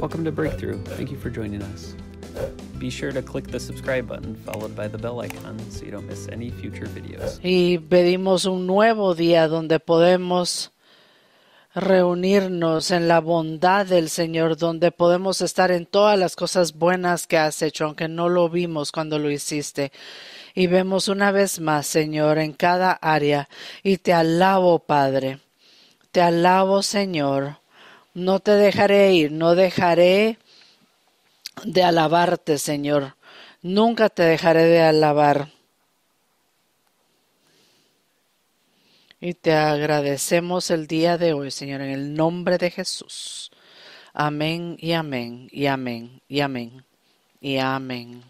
Welcome to Breakthrough. Thank you for joining us. Be sure to click the subscribe button followed by the bell icon so you don't miss any future videos. Y pedimos un nuevo día donde podemos reunirnos en la bondad del Señor, donde podemos estar en todas las cosas buenas que has hecho, aunque no lo vimos cuando lo hiciste. Y vemos una vez más, Señor, en cada área. Y te alabo, Padre. Te alabo, Señor. No te dejaré ir, no dejaré de alabarte, Señor. Nunca te dejaré de alabar. Y te agradecemos el día de hoy, Señor, en el nombre de Jesús. Amén y amén y amén y amén y amén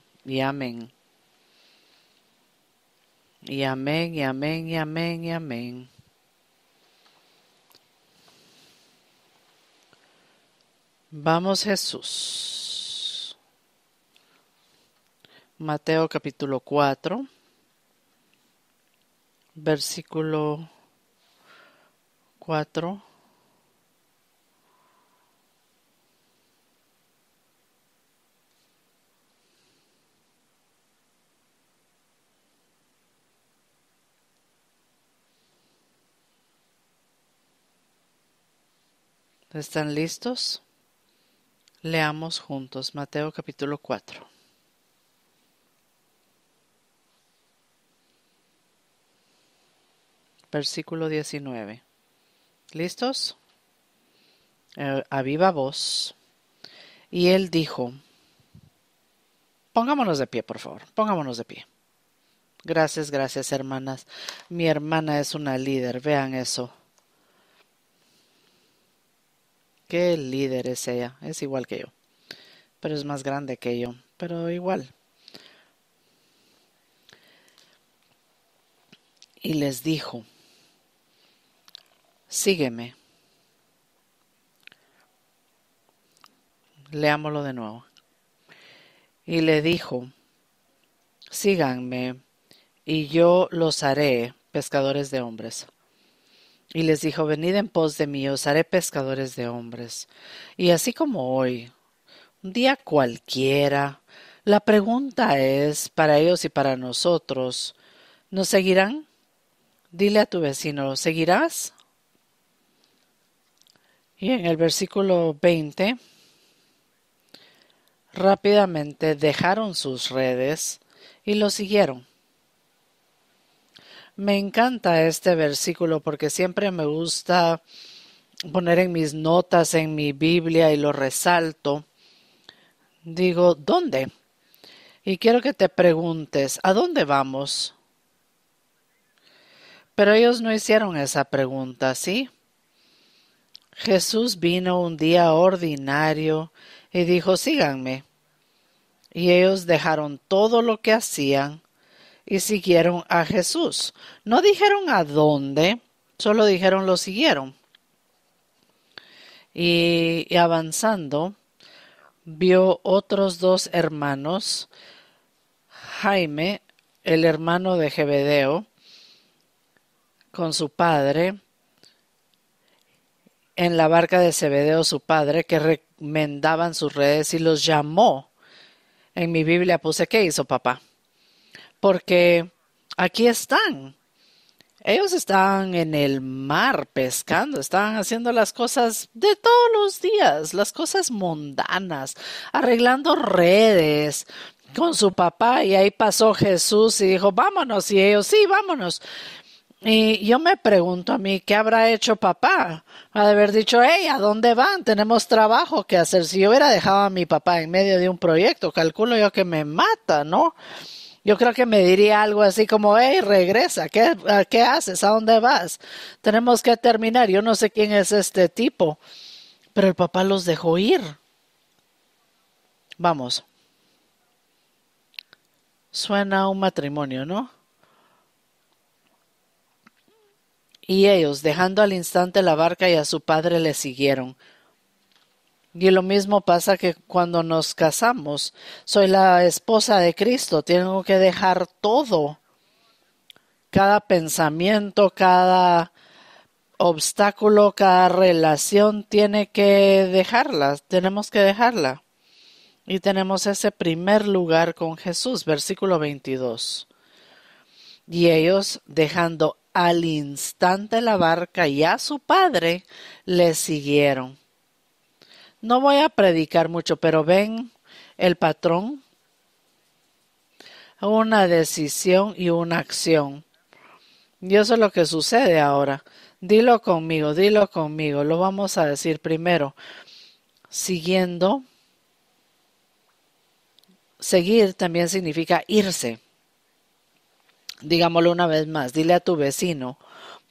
y amén y amén y amén y amén y amén. Vamos, Jesús. Mateo capítulo 4, versículo 4. ¿Están listos? Leamos juntos Mateo capítulo 4. Versículo 19. ¿Listos? A viva voz. Y él dijo, pongámonos de pie, por favor, pongámonos de pie. Gracias, gracias, hermanas. Mi hermana es una líder, vean eso. Qué líder es ella, es igual que yo, pero es más grande que yo, pero igual. Y les dijo, sígueme. Leámoslo de nuevo. Y le dijo, síganme y yo los haré pescadores de hombres. Y les dijo, venid en pos de mí, os haré pescadores de hombres. Y así como hoy, un día cualquiera, la pregunta es para ellos y para nosotros, ¿nos seguirán? Dile a tu vecino, ¿seguirás? Y en el versículo 20, rápidamente dejaron sus redes y lo siguieron. Me encanta este versículo porque siempre me gusta poner en mis notas, en mi Biblia, y lo resalto. Digo, ¿dónde? Y quiero que te preguntes, ¿a dónde vamos? Pero ellos no hicieron esa pregunta, ¿sí? Jesús vino un día ordinario y dijo, síganme. Y ellos dejaron todo lo que hacían y siguieron a Jesús. No dijeron a dónde, solo dijeron lo siguieron. Y avanzando, vio otros dos hermanos, Jaime, el hermano de Zebedeo, con su padre, en la barca de Zebedeo, su padre, que remendaban sus redes, y los llamó. En mi Biblia puse, ¿qué hizo papá? Porque aquí están. Ellos estaban en el mar pescando. Estaban haciendo las cosas de todos los días. Las cosas mundanas. Arreglando redes con su papá. Y ahí pasó Jesús y dijo, vámonos. Y ellos, sí, vámonos. Y yo me pregunto a mí, ¿qué habrá hecho papá? Ha de haber dicho, hey, ¿a dónde van? Tenemos trabajo que hacer. Si yo hubiera dejado a mi papá en medio de un proyecto, calculo yo que me mata, ¿no? Yo creo que me diría algo así como, hey, regresa, ¿qué haces? ¿A dónde vas? Tenemos que terminar, yo no sé quién es este tipo. Pero el papá los dejó ir. Vamos. Suena a un matrimonio, ¿no? Y ellos, dejando al instante la barca y a su padre, le siguieron. Y lo mismo pasa que cuando nos casamos. Soy la esposa de Cristo. Tengo que dejar todo. Cada pensamiento, cada obstáculo, cada relación tiene que dejarla, tenemos que dejarla. Y tenemos ese primer lugar con Jesús, versículo 22. Y ellos, dejando al instante la barca y a su padre, le siguieron. No voy a predicar mucho, pero ven el patrón. Una decisión y una acción. Y eso es lo que sucede ahora. Dilo conmigo, lo vamos a decir primero. Siguiendo. Seguir también significa irse. Digámoslo una vez más, dile a tu vecino,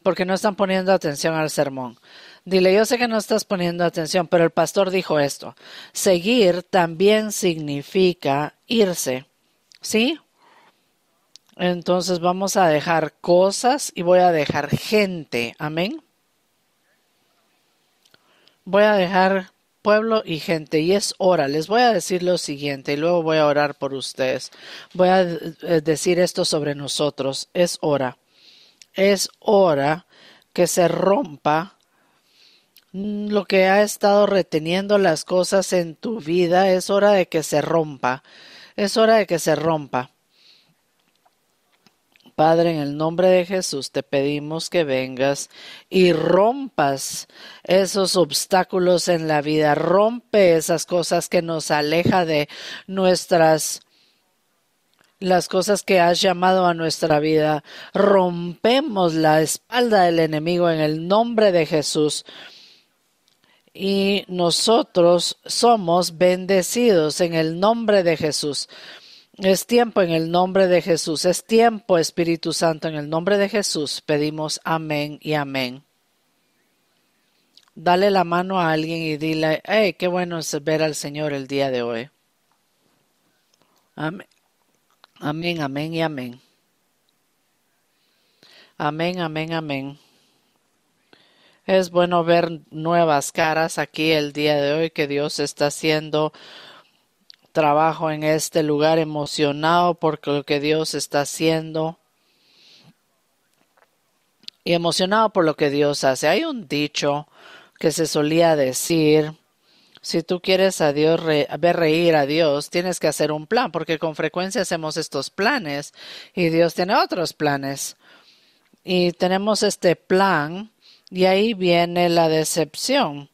porque no están poniendo atención al sermón. Dile, yo sé que no estás poniendo atención, pero el pastor dijo esto. Seguir también significa irse, ¿sí? Entonces vamos a dejar cosas y voy a dejar gente. Amén. Voy a dejar pueblo y gente. Y es hora. Les voy a decir lo siguiente y luego voy a orar por ustedes. Voy a decir esto sobre nosotros. Es hora. Es hora que se rompa lo que ha estado reteniendo las cosas en tu vida. Es hora de que se rompa. Es hora de que se rompa. Padre, en el nombre de Jesús te pedimos que vengas y rompas esos obstáculos en la vida. Rompe esas cosas que nos aleja de las cosas que has llamado a nuestra vida. Rompemos la espalda del enemigo en el nombre de Jesús. Y nosotros somos bendecidos en el nombre de Jesús. Es tiempo en el nombre de Jesús. Es tiempo, Espíritu Santo, en el nombre de Jesús. Pedimos amén y amén. Dale la mano a alguien y dile, hey, qué bueno es ver al Señor el día de hoy. Amén, amén, amén y amén. Amén, amén, amén. Es bueno ver nuevas caras aquí el día de hoy, que Dios está haciendo trabajo en este lugar, emocionado por lo que Dios está haciendo y emocionado por lo que Dios hace. Hay un dicho que se solía decir, si tú quieres a Dios ver reír a Dios, tienes que hacer un plan, porque con frecuencia hacemos estos planes y Dios tiene otros planes. Y tenemos este plan y ahí viene la decepción.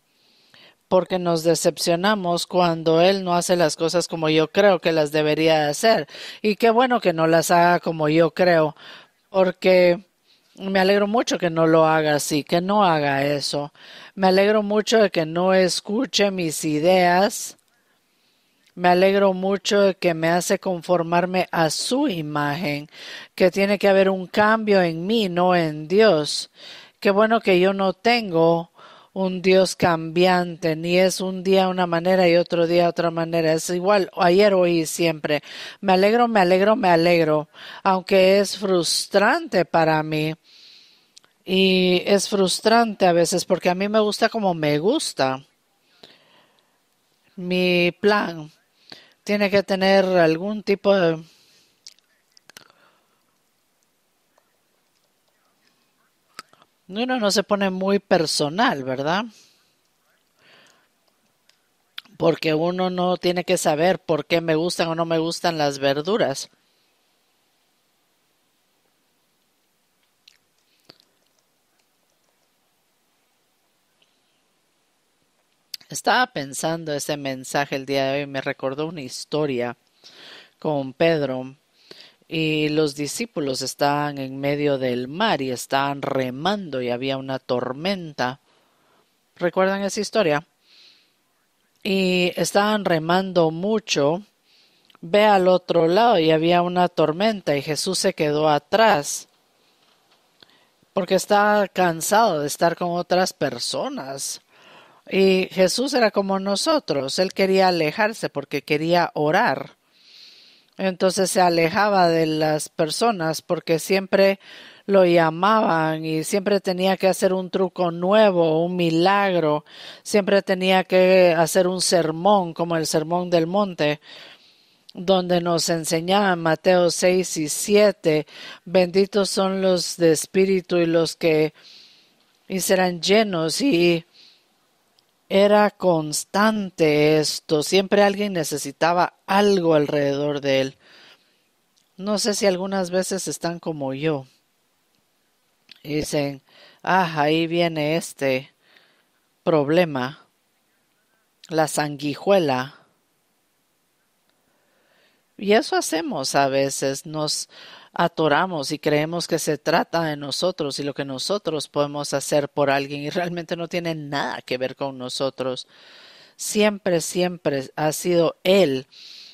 Porque nos decepcionamos cuando Él no hace las cosas como yo creo que las debería hacer. Y qué bueno que no las haga como yo creo, porque me alegro mucho que no lo haga así, que no haga eso. Me alegro mucho de que no escuche mis ideas. Me alegro mucho de que me hace conformarme a su imagen, que tiene que haber un cambio en mí, no en Dios. Qué bueno que yo no tengo un Dios cambiante, ni es un día una manera y otro día otra manera. Es igual, ayer, hoy y siempre. Me alegro, me alegro, me alegro. Aunque es frustrante para mí. Y es frustrante a veces porque a mí me gusta como me gusta. Mi plan tiene que tener algún tipo de... Uno no se pone muy personal, ¿verdad? Porque uno no tiene que saber por qué me gustan o no me gustan las verduras. Estaba pensando ese mensaje el día de hoy. Me recordó una historia con Pedro. Y los discípulos estaban en medio del mar y estaban remando y había una tormenta. ¿Recuerdan esa historia? Y estaban remando mucho. Ve al otro lado y había una tormenta y Jesús se quedó atrás. Porque estaba cansado de estar con otras personas. Y Jesús era como nosotros. Él quería alejarse porque quería orar. Entonces se alejaba de las personas porque siempre lo llamaban y siempre tenía que hacer un truco nuevo, un milagro. Siempre tenía que hacer un sermón como el sermón del monte, donde nos enseñaban Mateo 6 y 7. Benditos son los de espíritu y los que y serán llenos. Y era constante esto. Siempre alguien necesitaba algo alrededor de él. No sé si algunas veces están como yo. Y dicen, ahí viene este problema, la sanguijuela. Y eso hacemos a veces, nos atoramos y creemos que se trata de nosotros y lo que nosotros podemos hacer por alguien, y realmente no tiene nada que ver con nosotros. Siempre, siempre ha sido Él.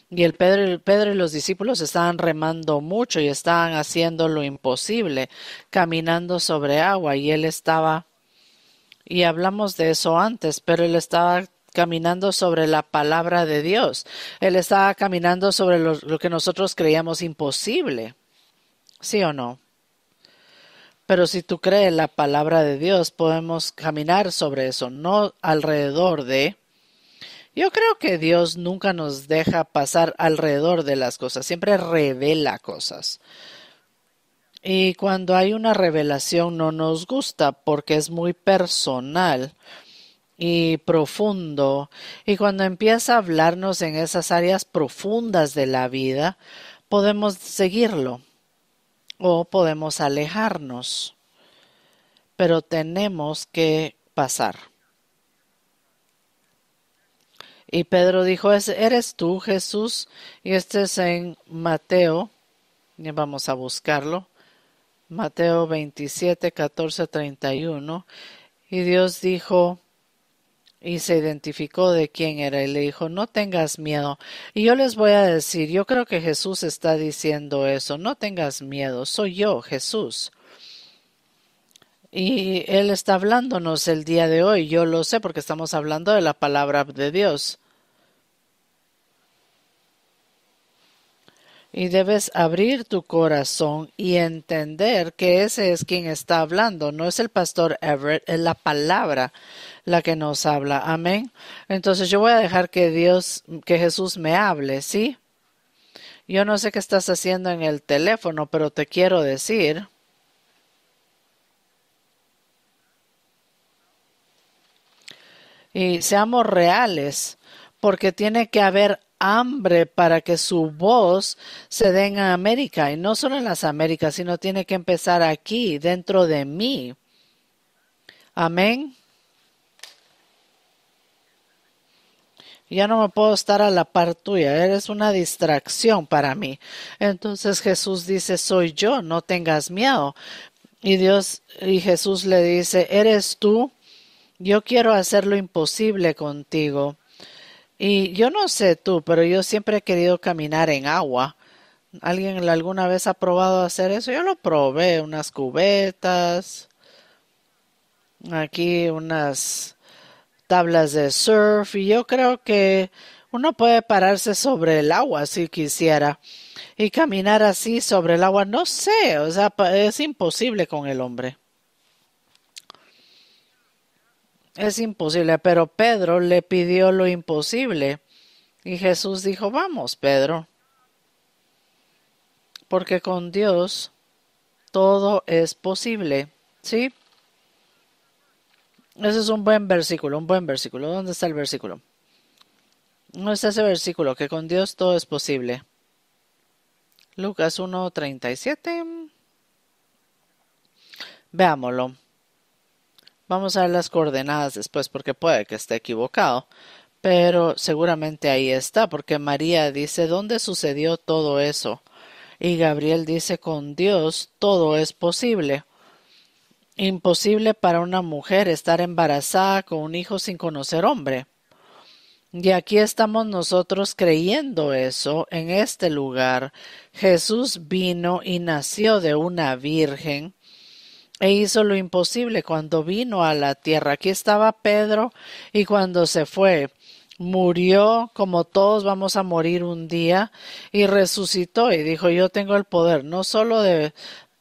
Y el Pedro y los discípulos estaban remando mucho y estaban haciendo lo imposible, caminando sobre agua. Y él estaba, y hablamos de eso antes, pero él estaba caminando sobre la palabra de Dios. Él estaba caminando sobre lo que nosotros creíamos imposible. ¿Sí o no? Pero si tú crees la palabra de Dios, podemos caminar sobre eso, no alrededor de... Yo creo que Dios nunca nos deja pasar alrededor de las cosas. Siempre revela cosas. Y cuando hay una revelación no nos gusta porque es muy personal y profundo. Y cuando empieza a hablarnos en esas áreas profundas de la vida, podemos seguirlo o podemos alejarnos. Pero tenemos que pasar. Y Pedro dijo, ¿eres tú, Jesús? Y este es en Mateo, y vamos a buscarlo, Mateo 27, 14, 31. Y Dios dijo, y se identificó de quién era, y le dijo, no tengas miedo. Y yo les voy a decir, yo creo que Jesús está diciendo eso, no tengas miedo, soy yo, Jesús. Y Él está hablándonos el día de hoy. Yo lo sé porque estamos hablando de la palabra de Dios. Y debes abrir tu corazón y entender que ese es quien está hablando. No es el pastor Everett, es la palabra la que nos habla. Amén. Entonces yo voy a dejar que Jesús me hable, ¿sí? Yo no sé qué estás haciendo en el teléfono, pero te quiero decir... Y seamos reales, porque tiene que haber hambre para que su voz se dé en América. Y no solo en las Américas, sino tiene que empezar aquí, dentro de mí. Amén. Ya no me puedo estar a la par tuya. Eres una distracción para mí. Entonces Jesús dice, soy yo, no tengas miedo. Y Jesús le dice, ¿eres tú? Yo quiero hacer lo imposible contigo. Y yo no sé tú, pero yo siempre he querido caminar en agua. ¿Alguien alguna vez ha probado hacer eso? Yo lo probé, unas cubetas, aquí unas tablas de surf. Y yo creo que uno puede pararse sobre el agua si quisiera. Y caminar así sobre el agua, no sé, o sea, es imposible con el hombre. Es imposible, pero Pedro le pidió lo imposible. Y Jesús dijo, vamos, Pedro. Porque con Dios todo es posible. ¿Sí? Ese es un buen versículo, un buen versículo. ¿Dónde está el versículo? ¿Dónde está ese versículo? Que con Dios todo es posible. Lucas 1:37. Veámoslo. Vamos a ver las coordenadas después porque puede que esté equivocado, pero seguramente ahí está porque María dice, ¿dónde sucedió todo eso? Y Gabriel dice, con Dios todo es posible. Imposible para una mujer estar embarazada con un hijo sin conocer hombre. Y aquí estamos nosotros creyendo eso en este lugar. Jesús vino y nació de una virgen. E hizo lo imposible cuando vino a la tierra. Aquí estaba Pedro y cuando se fue, murió como todos vamos a morir un día y resucitó y dijo, yo tengo el poder no solo de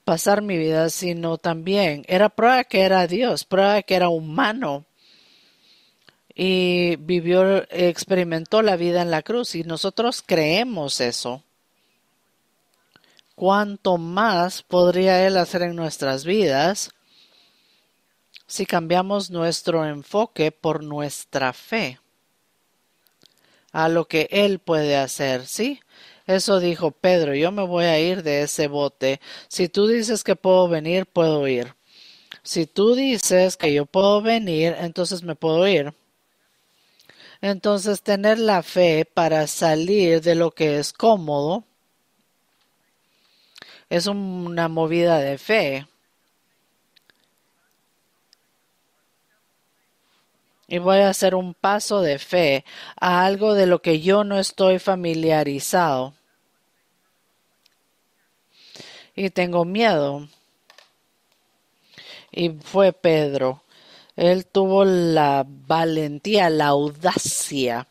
pasar mi vida, sino también era prueba que era Dios, prueba que era humano y experimentó la vida en la cruz y nosotros creemos eso. ¿Cuánto más podría Él hacer en nuestras vidas si cambiamos nuestro enfoque por nuestra fe a lo que Él puede hacer, ¿sí? Eso dijo Pedro, yo me voy a ir de ese bote. Si tú dices que puedo venir, puedo ir. Si tú dices que yo puedo venir, entonces me puedo ir. Entonces, tener la fe para salir de lo que es cómodo es una movida de fe. Y voy a hacer un paso de fe a algo de lo que yo no estoy familiarizado. Y tengo miedo. Y fue Pedro. Él tuvo la valentía, la audacia.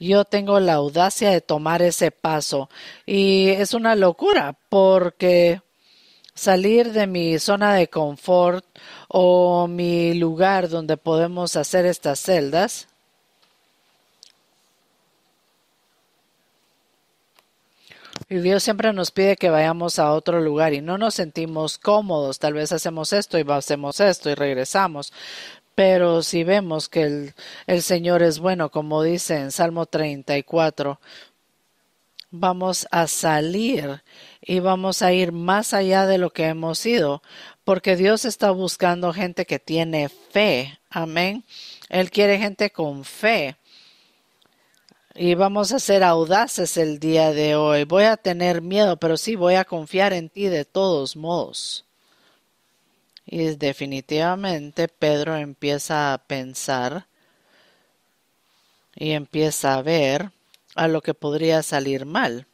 Yo tengo la audacia de tomar ese paso. Y es una locura porque salir de mi zona de confort o mi lugar donde podemos hacer estas celdas y Dios siempre nos pide que vayamos a otro lugar y no nos sentimos cómodos. Tal vez hacemos esto y hacemos esto y regresamos. Pero si vemos que el Señor es bueno, como dice en Salmo 34, vamos a salir y vamos a ir más allá de lo que hemos ido, porque Dios está buscando gente que tiene fe. Amén. Él quiere gente con fe. Y vamos a ser audaces el día de hoy. Voy a tener miedo, pero sí voy a confiar en ti de todos modos. Y definitivamente Pedro empieza a pensar y empieza a ver a lo que podría salir mal.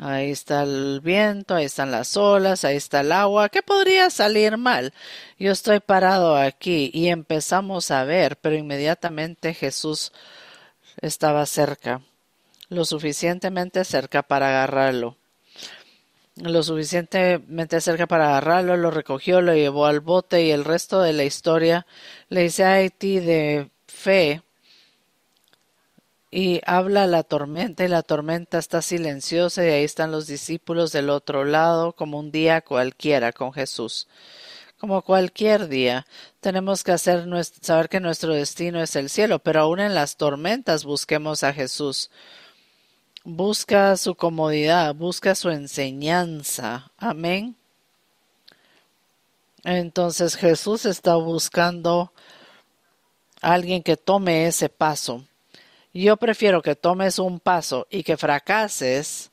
Ahí está el viento, ahí están las olas, ahí está el agua. ¿Qué podría salir mal? Yo estoy parado aquí y empezamos a ver, pero inmediatamente Jesús estaba cerca, lo suficientemente cerca para agarrarlo. Lo suficientemente cerca para agarrarlo, lo recogió, lo llevó al bote y el resto de la historia le dice a Haití de fe. Y habla la tormenta y la tormenta está silenciosa y ahí están los discípulos del otro lado como un día cualquiera con Jesús. Como cualquier día tenemos que saber que nuestro destino es el cielo, pero aún en las tormentas busquemos a Jesús. Busca su comodidad, busca su enseñanza. Amén. Entonces Jesús está buscando a alguien que tome ese paso. Yo prefiero que tomes un paso y que fracases.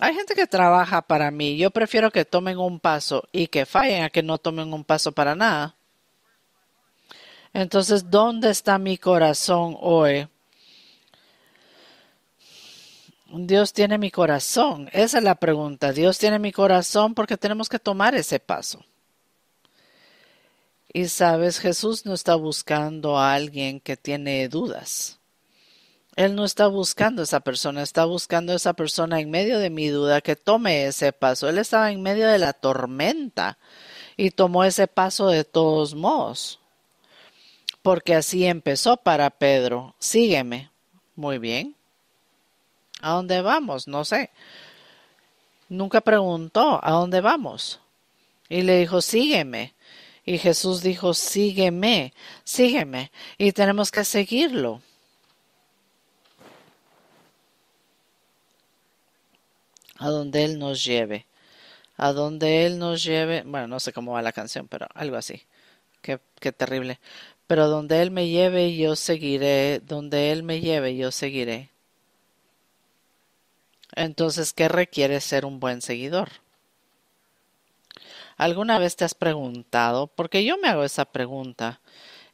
Hay gente que trabaja para mí. Yo prefiero que tomen un paso y que fallen a que no tomen un paso para nada. Entonces, ¿dónde está mi corazón hoy? Dios tiene mi corazón. Esa es la pregunta. Dios tiene mi corazón porque tenemos que tomar ese paso. Y sabes, Jesús no está buscando a alguien que tiene dudas. Él no está buscando a esa persona. Está buscando a esa persona en medio de mi duda que tome ese paso. Él estaba en medio de la tormenta y tomó ese paso de todos modos. Porque así empezó para Pedro. Sígueme. Muy bien. ¿A dónde vamos? No sé. Nunca preguntó ¿a dónde vamos? Y le dijo, sígueme. Y Jesús dijo, sígueme, sígueme. Y tenemos que seguirlo. A donde Él nos lleve. A donde Él nos lleve. Bueno, no sé cómo va la canción, pero algo así. Qué terrible. Pero donde Él me lleve, yo seguiré. Donde Él me lleve, yo seguiré. Entonces, ¿qué requiere ser un buen seguidor? ¿Alguna vez te has preguntado? Porque yo me hago esa pregunta.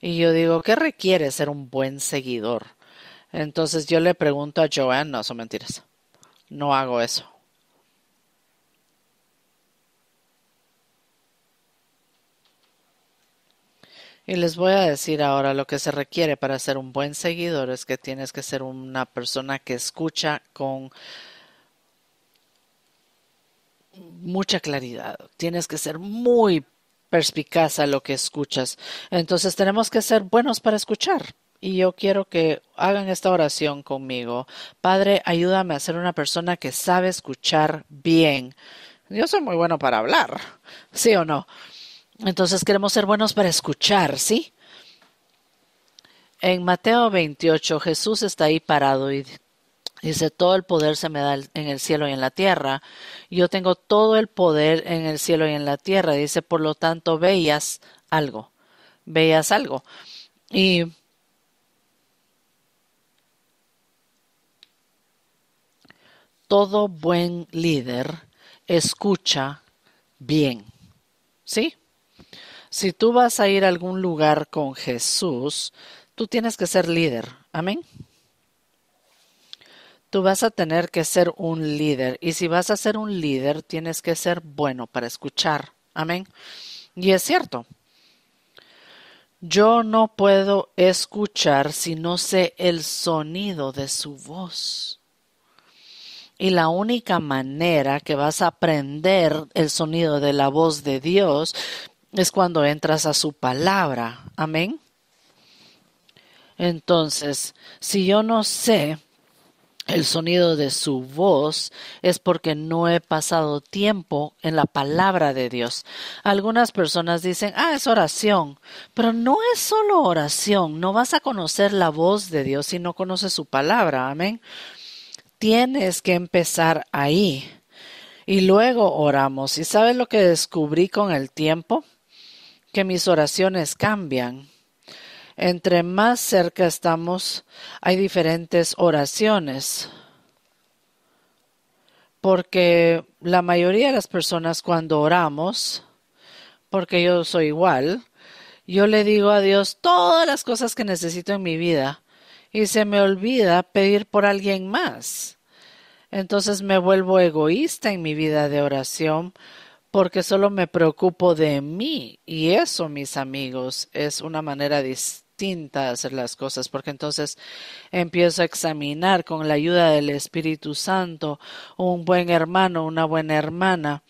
Y yo digo, ¿qué requiere ser un buen seguidor? Entonces, yo le pregunto a JoAnn. No, son mentiras. No hago eso. Y les voy a decir ahora lo que se requiere para ser un buen seguidor es que tienes que ser una persona que escucha con mucha claridad. Tienes que ser muy perspicaz a lo que escuchas. Entonces tenemos que ser buenos para escuchar. Y yo quiero que hagan esta oración conmigo. Padre, ayúdame a ser una persona que sabe escuchar bien. Yo soy muy bueno para hablar, ¿sí o no? Entonces queremos ser buenos para escuchar, ¿sí? En Mateo 28, Jesús está ahí parado y dice, todo el poder se me da en el cielo y en la tierra. Yo tengo todo el poder en el cielo y en la tierra. Dice, por lo tanto, veías algo. Veías algo. Y todo buen líder escucha bien, ¿sí? Si tú vas a ir a algún lugar con Jesús, tú tienes que ser líder, amén. Tú vas a tener que ser un líder. Y si vas a ser un líder, tienes que ser bueno para escuchar. Amén. Y es cierto. Yo no puedo escuchar si no sé el sonido de su voz. Y la única manera que vas a aprender el sonido de la voz de Dios es cuando entras a su palabra. Amén. Entonces, si yo no sé el sonido de su voz, es porque no he pasado tiempo en la palabra de Dios. Algunas personas dicen, es oración, pero no es solo oración. No vas a conocer la voz de Dios si no conoces su palabra, amén. Tienes que empezar ahí y luego oramos. ¿Y sabes lo que descubrí con el tiempo? Que mis oraciones cambian. Entre más cerca estamos, hay diferentes oraciones. Porque la mayoría de las personas cuando oramos, porque yo soy igual, yo le digo a Dios todas las cosas que necesito en mi vida y se me olvida pedir por alguien más. Entonces me vuelvo egoísta en mi vida de oración, porque solo me preocupo de mí. Y eso, mis amigos, es una manera distinta de hacer las cosas, porque entonces empiezo a examinar con la ayuda del Espíritu Santo un buen hermano, una buena hermana,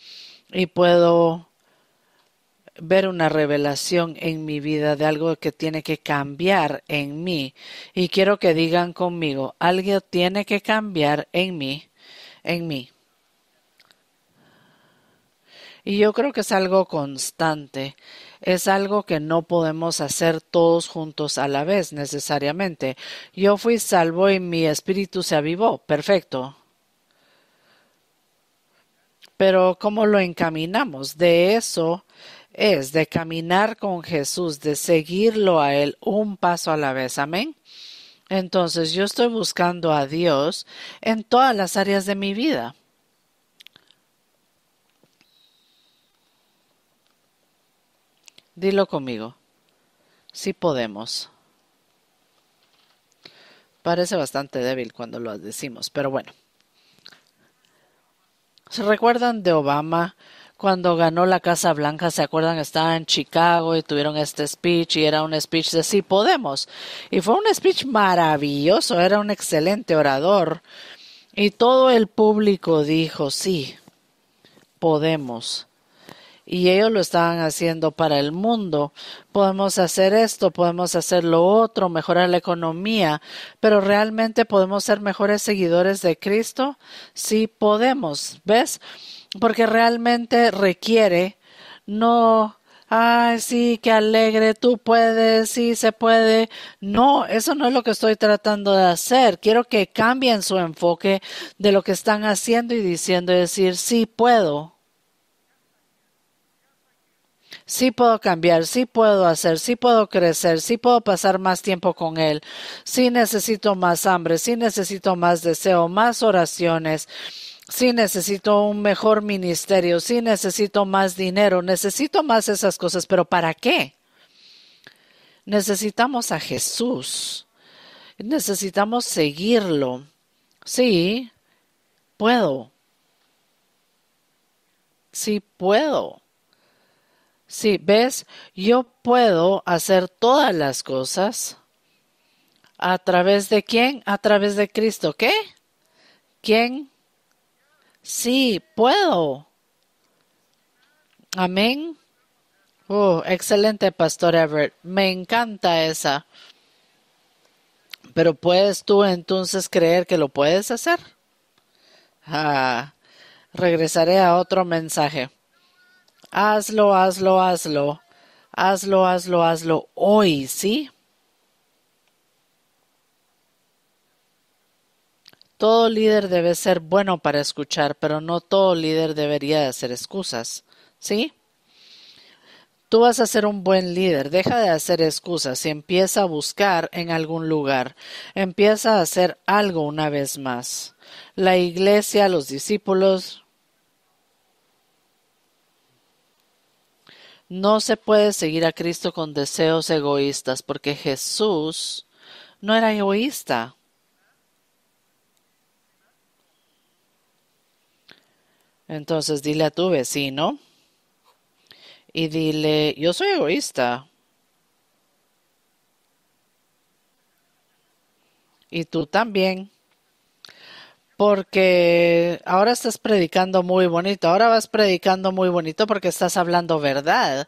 y puedo ver una revelación en mi vida de algo que tiene que cambiar en mí. Y quiero que digan conmigo, algo tiene que cambiar en mí, Y yo creo que es algo constante, es algo que no podemos hacer todos juntos a la vez necesariamente. Yo fui salvo y mi espíritu se avivó, perfecto. Pero ¿cómo lo encaminamos? De eso es, de caminar con Jesús, de seguirlo a Él un paso a la vez, amén. Entonces yo estoy buscando a Dios en todas las áreas de mi vida. Dilo conmigo. Sí podemos. Parece bastante débil cuando lo decimos, pero bueno. ¿Se recuerdan de Obama? Cuando ganó la Casa Blanca, ¿se acuerdan? Estaba en Chicago y tuvieron este speech y era un speech de sí podemos. Y fue un speech maravilloso. Era un excelente orador. Y todo el público dijo, sí, podemos. Y ellos lo estaban haciendo para el mundo. Podemos hacer esto, podemos hacer lo otro, mejorar la economía. Pero ¿realmente podemos ser mejores seguidores de Cristo? Sí podemos, ¿ves? Porque realmente requiere, no, ay, sí, qué alegre, tú puedes, sí, se puede. No, eso no es lo que estoy tratando de hacer. Quiero que cambien su enfoque de lo que están haciendo y diciendo y decir, sí puedo. Sí puedo cambiar, sí puedo hacer, sí puedo crecer, sí puedo pasar más tiempo con Él. Sí necesito más hambre, sí necesito más deseo, más oraciones. Sí necesito un mejor ministerio, sí necesito más dinero, necesito más esas cosas. ¿Pero para qué? Necesitamos a Jesús. Necesitamos seguirlo. Sí, puedo. Sí puedo. Sí, ¿ves? Yo puedo hacer todas las cosas. ¿A través de quién? A través de Cristo. ¿Qué? ¿Quién? Sí, puedo. Amén. Excelente, Pastor Everett. Me encanta esa. Pero ¿puedes tú entonces creer que lo puedes hacer? Regresaré a otro mensaje. hazlo hoy, ¿sí? Todo líder debe ser bueno para escuchar, pero no todo líder debería hacer excusas, ¿sí? Tú vas a ser un buen líder. Deja de hacer excusas y empieza a buscar en algún lugar. Empieza a hacer algo una vez más. La iglesia, los discípulos. No se puede seguir a Cristo con deseos egoístas, porque Jesús no era egoísta. Entonces dile a tu vecino y dile, yo soy egoísta. Y tú también. Porque ahora estás predicando muy bonito. Ahora vas predicando muy bonito porque estás hablando verdad.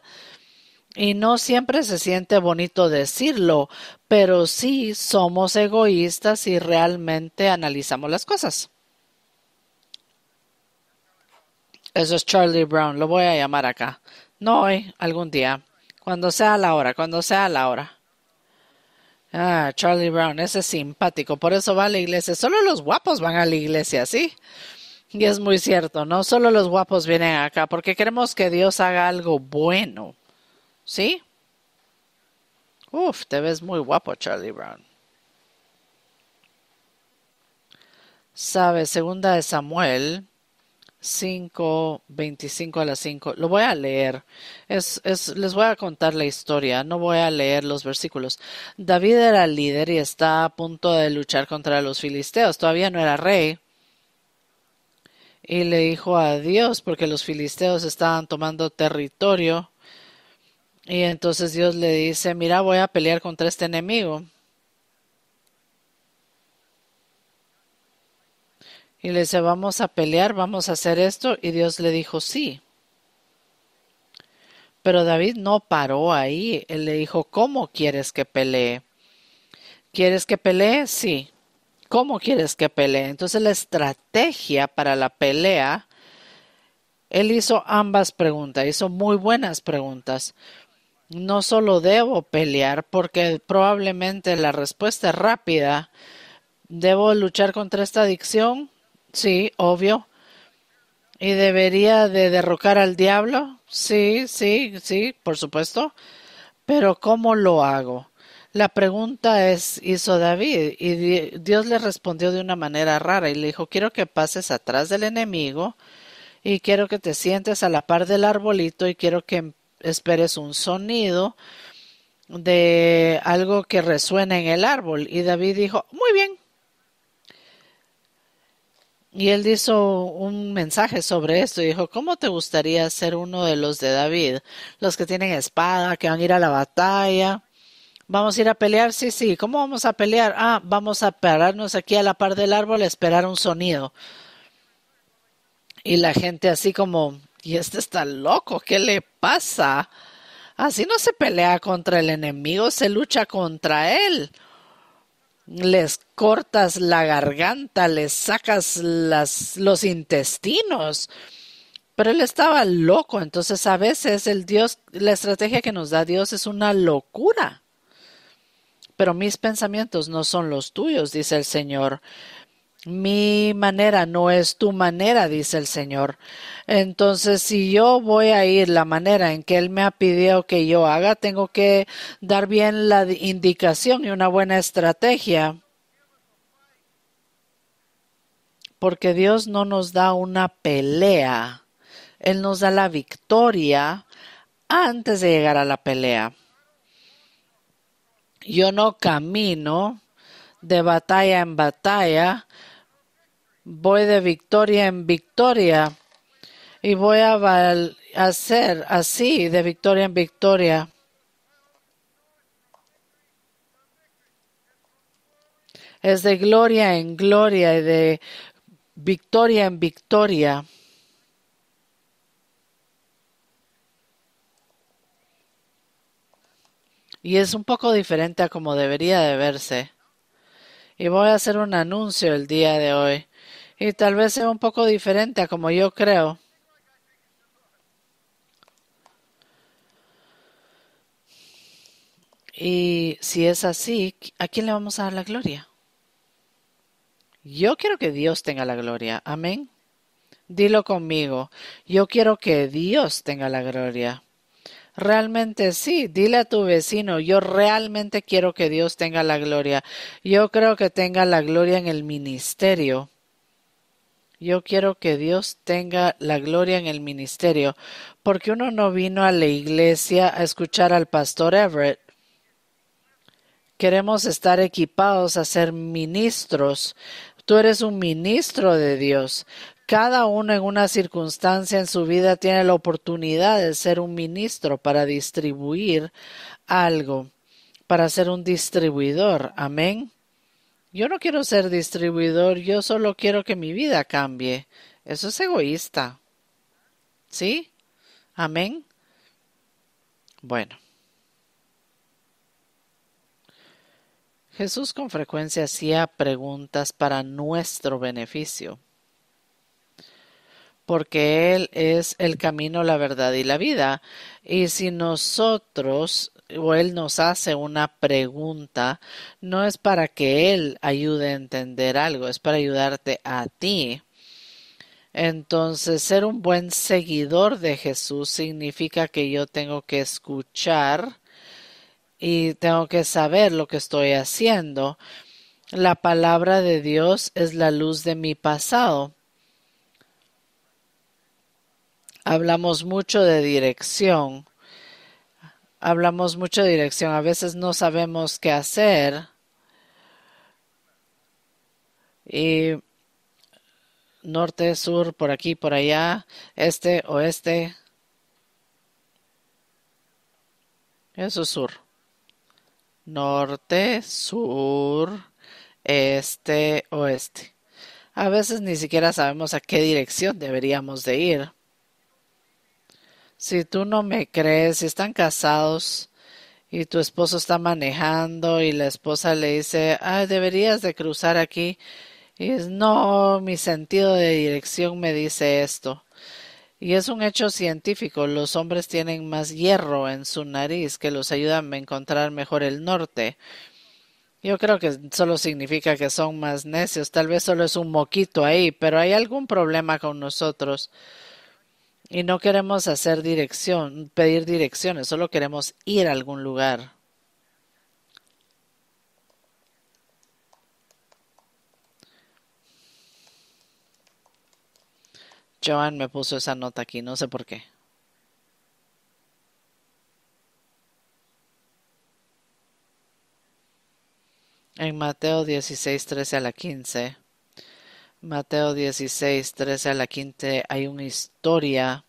Y no siempre se siente bonito decirlo. Pero sí somos egoístas y realmente analizamos las cosas. Eso es Charlie Brown. Lo voy a llamar acá. No hoy, algún día, cuando sea la hora, Ah, Charlie Brown, ese es simpático, por eso va a la iglesia. Solo los guapos van a la iglesia, ¿sí? Y es muy cierto, ¿no? Solo los guapos vienen acá porque queremos que Dios haga algo bueno, ¿sí? Uf, te ves muy guapo, Charlie Brown. ¿Sabes? Segunda de Samuel 5:25 a las 5. Lo voy a leer. Les voy a contar la historia. No voy a leer los versículos. David era líder y está a punto de luchar contra los filisteos. Todavía no era rey. Y le dijo a Dios porque los filisteos estaban tomando territorio. Y entonces Dios le dice, mira, voy a pelear contra este enemigo. Y le dice, vamos a pelear, vamos a hacer esto. Y Dios le dijo, sí. Pero David no paró ahí. Él le dijo, ¿cómo quieres que pelee? ¿Quieres que pelee? Sí. ¿Cómo quieres que pelee? Entonces la estrategia para la pelea, él hizo ambas preguntas. Hizo muy buenas preguntas. No solo debo pelear porque probablemente la respuesta es rápida. ¿Debo luchar contra esta adicción? Sí, obvio. ¿Y debería de derrocar al diablo? Sí, por supuesto. Pero ¿cómo lo hago? La pregunta es, hizo David, y Dios le respondió de una manera rara y le dijo, quiero que pases atrás del enemigo y quiero que te sientes a la par del arbolito y quiero que esperes un sonido de algo que resuena en el árbol. Y David dijo, muy bien. Y él hizo un mensaje sobre esto y dijo, ¿cómo te gustaría ser uno de los de David? Los que tienen espada, que van a ir a la batalla. ¿Vamos a ir a pelear? Sí. ¿Cómo vamos a pelear? Ah, vamos a pararnos aquí a la par del árbol a esperar un sonido. Y la gente así como, ¿y este está loco? ¿Qué le pasa? Así no se pelea contra el enemigo, se lucha contra él. Les cortas la garganta, les sacas los intestinos. Pero él estaba loco. Entonces, a veces la estrategia que nos da Dios es una locura. Pero mis pensamientos no son los tuyos, dice el Señor. Mi manera no es tu manera, dice el Señor. Entonces, si yo voy a ir la manera en que Él me ha pedido que yo haga, tengo que dar bien la indicación y una buena estrategia. Porque Dios no nos da una pelea. Él nos da la victoria antes de llegar a la pelea. Yo no camino de batalla en batalla. Voy de victoria en victoria y voy a hacer así de victoria en victoria. Es de gloria en gloria y de victoria en victoria. Y es un poco diferente a como debería de verse. Y voy a hacer un anuncio el día de hoy. Y tal vez sea un poco diferente a como yo creo. Y si es así, ¿a quién le vamos a dar la gloria? Yo quiero que Dios tenga la gloria. Amén. Dilo conmigo. Yo quiero que Dios tenga la gloria. Realmente sí. Dile a tu vecino, yo realmente quiero que Dios tenga la gloria. Yo creo que tenga la gloria en el ministerio. Yo quiero que Dios tenga la gloria en el ministerio. Porque uno no vino a la iglesia a escuchar al Pastor Everett. Queremos estar equipados a ser ministros. Tú eres un ministro de Dios. Cada uno en una circunstancia en su vida tiene la oportunidad de ser un ministro para distribuir algo, para ser un distribuidor. Amén. Yo no quiero ser distribuidor, yo solo quiero que mi vida cambie. Eso es egoísta. ¿Sí? Amén. Bueno. Jesús con frecuencia hacía preguntas para nuestro beneficio, porque Él es el camino, la verdad y la vida. Y si nosotros o Él nos hace una pregunta, no es para que Él ayude a entender algo, es para ayudarte a ti. Entonces, ser un buen seguidor de Jesús significa que yo tengo que escuchar y tengo que saber lo que estoy haciendo. La palabra de Dios es la luz de mi pasado. Hablamos mucho de dirección. Hablamos mucho de dirección. A veces no sabemos qué hacer. Y norte, sur, por aquí, por allá, este, oeste. Eso es sur. Norte, sur, este, oeste. A veces ni siquiera sabemos a qué dirección deberíamos de ir. Si tú no me crees, si están casados y tu esposo está manejando y la esposa le dice, ay, deberías de cruzar aquí. Y es, no, mi sentido de dirección me dice esto. Y es un hecho científico, los hombres tienen más hierro en su nariz que los ayudan a encontrar mejor el norte. Yo creo que solo significa que son más necios, tal vez solo es un moquito ahí, pero hay algún problema con nosotros. Y no queremos hacer dirección, pedir direcciones, solo queremos ir a algún lugar. JoAnn me puso esa nota aquí, no sé por qué. En Mateo 16, 13 a la 15. Mateo 16, 13 a la 15 hay una historia.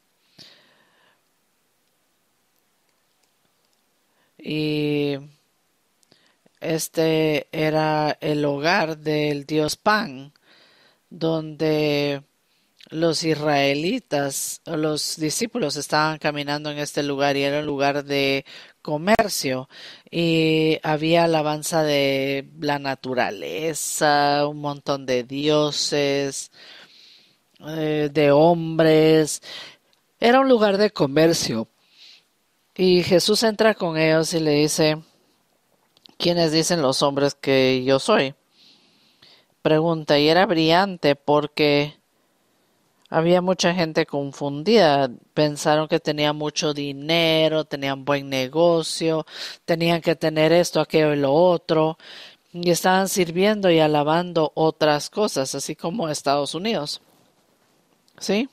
Y este era el hogar del dios Pan, donde los israelitas, los discípulos estaban caminando en este lugar y era un lugar de comercio y había alabanza de la naturaleza, un montón de dioses, de hombres. Era un lugar de comercio y Jesús entra con ellos y le dice, ¿quiénes dicen los hombres que yo soy? Pregunta, y era brillante porque había mucha gente confundida, pensaron que tenían mucho dinero, tenían buen negocio, tenían que tener esto, aquello y lo otro, y estaban sirviendo y alabando otras cosas, así como Estados Unidos, ¿sí?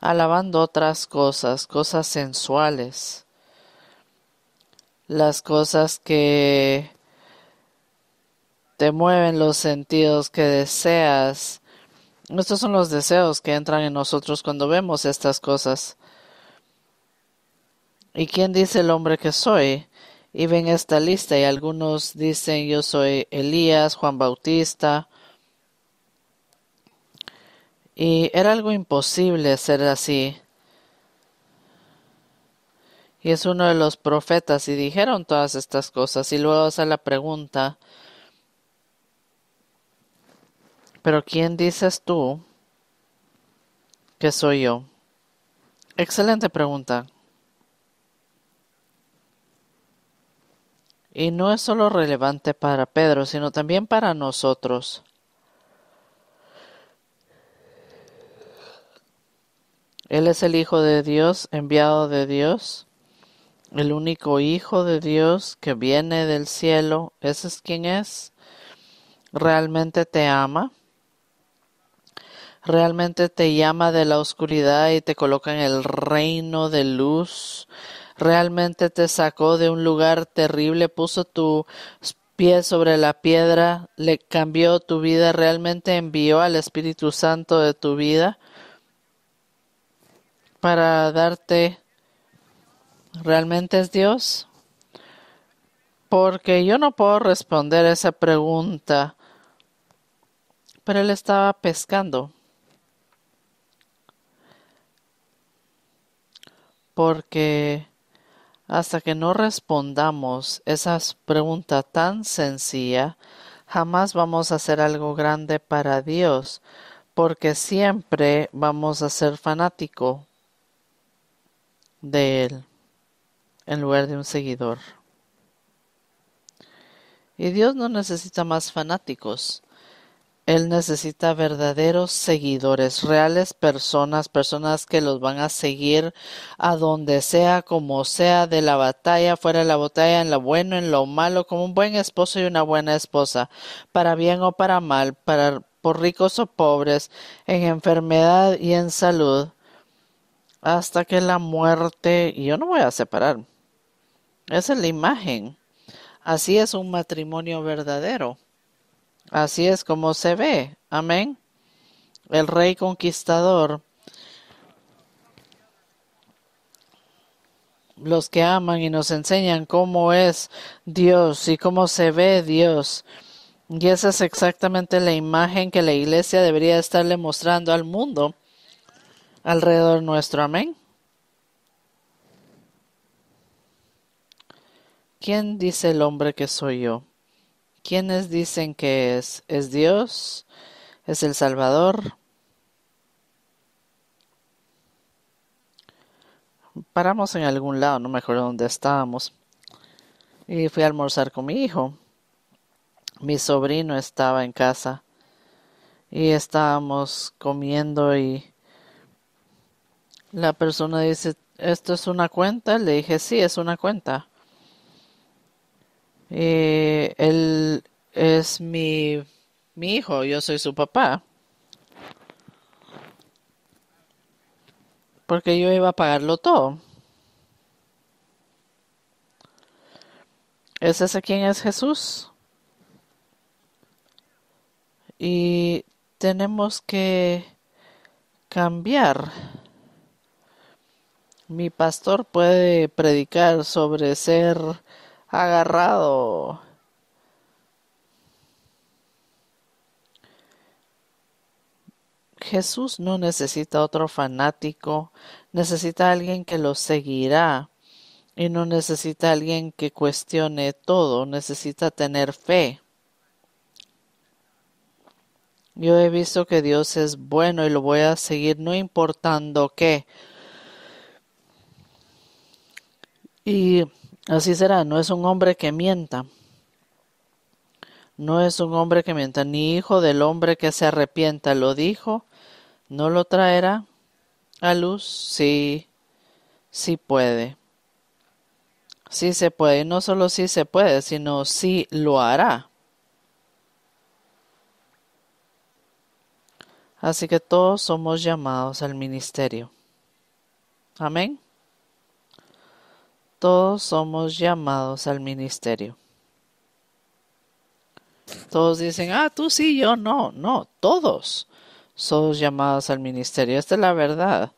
Alabando otras cosas, cosas sensuales, las cosas que te mueven los sentidos, que deseas. Estos son los deseos que entran en nosotros cuando vemos estas cosas. ¿Y quién dice el hombre que soy? Y ven esta lista y algunos dicen yo soy Elías, Juan Bautista. Y era algo imposible ser así. Y es uno de los profetas y dijeron todas estas cosas. Y luego hace la pregunta, ¿pero quién dices tú que soy yo? Excelente pregunta. Y no es solo relevante para Pedro, sino también para nosotros. Él es el Hijo de Dios, enviado de Dios, el único Hijo de Dios que viene del cielo. Ese es quien es. Realmente te ama. Realmente te llama de la oscuridad y te coloca en el reino de luz. Realmente te sacó de un lugar terrible, puso tu pie sobre la piedra, le cambió tu vida, realmente envió al Espíritu Santo de tu vida para darte. ¿Realmente es Dios? Porque yo no puedo responder esa pregunta, pero él estaba pescando. Porque hasta que no respondamos esa pregunta tan sencilla, jamás vamos a hacer algo grande para Dios, porque siempre vamos a ser fanático de Él en lugar de un seguidor. Y Dios no necesita más fanáticos. Él necesita verdaderos seguidores, reales personas, personas que los van a seguir a donde sea, como sea, de la batalla, fuera de la batalla, en lo bueno, en lo malo, como un buen esposo y una buena esposa, para bien o para mal, por ricos o pobres, en enfermedad y en salud, hasta que la muerte. Y yo no voy a separar. Esa es la imagen. Así es un matrimonio verdadero. Así es como se ve. Amén. El rey conquistador. Los que aman y nos enseñan cómo es Dios y cómo se ve Dios. Y esa es exactamente la imagen que la iglesia debería estarle mostrando al mundo alrededor nuestro. Amén. ¿Quién dice el hombre que soy yo? ¿Quiénes dicen que es? ¿Es Dios? ¿Es el Salvador? Paramos en algún lado, no me acuerdo dónde estábamos. Y fui a almorzar con mi hijo. Mi sobrino estaba en casa. Y estábamos comiendo y la persona dice, ¿esto es una cuenta? Le dije, sí, es una cuenta. Él es mi hijo, yo soy su papá. Porque yo iba a pagarlo todo. ¿Es ese quien es Jesús? Y tenemos que cambiar. Mi pastor puede predicar sobre ser agarrado. Jesús no necesita otro fanático, necesita alguien que lo seguirá y no necesita alguien que cuestione todo, necesita tener fe. Yo he visto que Dios es bueno y lo voy a seguir no importando qué. Y así será, no es un hombre que mienta. No es un hombre que mienta, ni hijo del hombre que se arrepienta. Lo dijo, no lo traerá a luz. Sí, sí puede. Sí se puede, y no solo sí se puede, sino sí lo hará. Así que todos somos llamados al ministerio. Amén. Todos somos llamados al ministerio. Todos dicen, tú sí, yo no. No, todos somos llamados al ministerio. Esta es la verdad.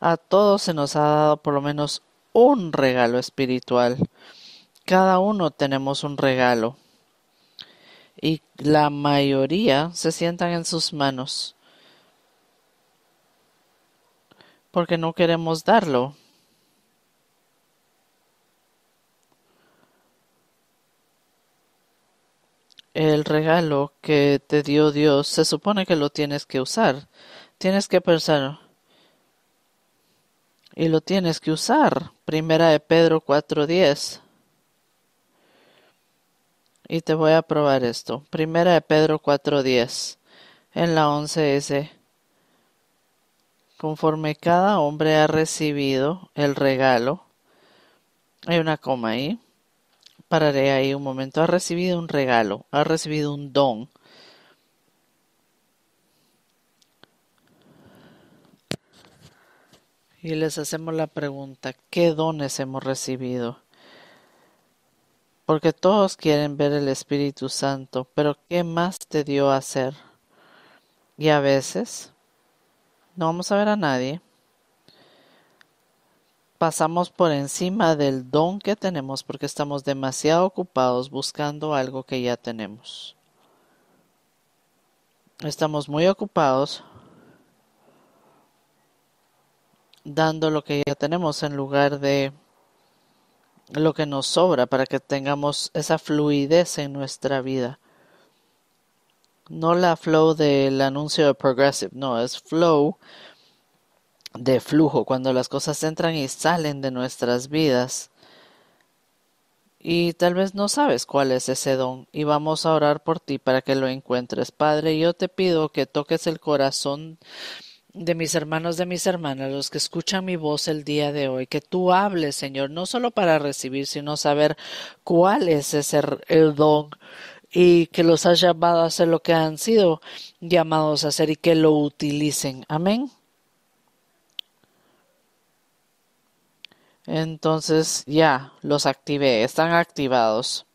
A todos se nos ha dado por lo menos un regalo espiritual. Cada uno tenemos un regalo. Y la mayoría se sientan en sus manos. Porque no queremos darlo. El regalo que te dio Dios, se supone que lo tienes que usar. Tienes que pensar. Y lo tienes que usar. Primera de Pedro 4:10. Y te voy a probar esto. Primera de Pedro 4:10. En la 11S. Conforme cada hombre ha recibido el regalo. Hay una coma ahí. Pararé ahí un momento. Ha recibido un regalo. Ha recibido un don. Y les hacemos la pregunta, ¿qué dones hemos recibido? Porque todos quieren ver el Espíritu Santo, pero ¿qué más te dio a hacer? Y a veces no vamos a ver a nadie. Pasamos por encima del don que tenemos porque estamos demasiado ocupados buscando algo que ya tenemos. Estamos muy ocupados dando lo que ya tenemos en lugar de lo que nos sobra para que tengamos esa fluidez en nuestra vida. No la flow del anuncio de Progressive, no, es flow de flujo, cuando las cosas entran y salen de nuestras vidas. Y tal vez no sabes cuál es ese don y vamos a orar por ti para que lo encuentres. Padre, yo te pido que toques el corazón de mis hermanos, de mis hermanas, los que escuchan mi voz el día de hoy, que tú hables, Señor, no solo para recibir, sino saber cuál es ese el don y que los has llamado a hacer lo que han sido llamados a hacer y que lo utilicen. Amén. Entonces, ya, los activé, están activados.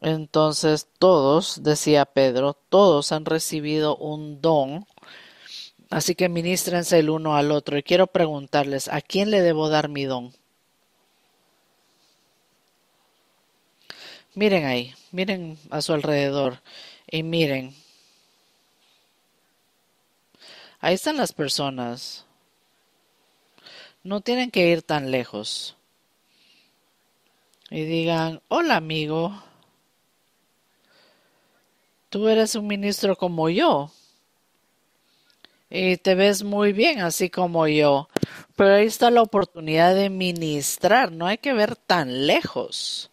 Entonces, todos, decía Pedro, todos han recibido un don. Así que ministrense el uno al otro. Y quiero preguntarles, ¿a quién le debo dar mi don? Miren ahí, miren a su alrededor y miren. Ahí están las personas. No tienen que ir tan lejos. Y digan, hola amigo, tú eres un ministro como yo. Y te ves muy bien, así como yo. Pero ahí está la oportunidad de ministrar. No hay que ver tan lejos.